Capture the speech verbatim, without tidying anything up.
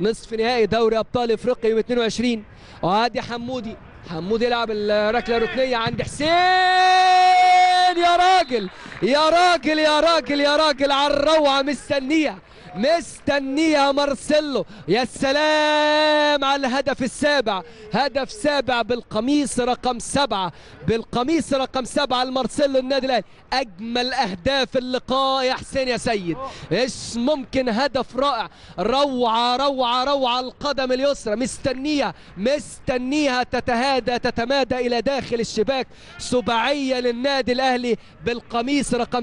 نصف نهائي دوري ابطال افريقيا يوم اثنين وعشرين. وادي حمودي، حمودي يلعب الركله الركنيه عند حسين. يا راجل يا راجل يا راجل يا راجل على الروعه، مستنيه مستنيه مارسيلو. يا سلام على الهدف السابع، هدف سابع بالقميص رقم سبعه، بالقميص رقم سبعه لمارسيلو النادي الاهلي. اجمل اهداف اللقاء يا حسين يا سيد، ايش ممكن، هدف رائع، روعه روعه روعه. القدم اليسرى مستنيه مستنيها تتهادى تتمادى الى داخل الشباك، سباعيه للنادي الاهلي بالقميص رقم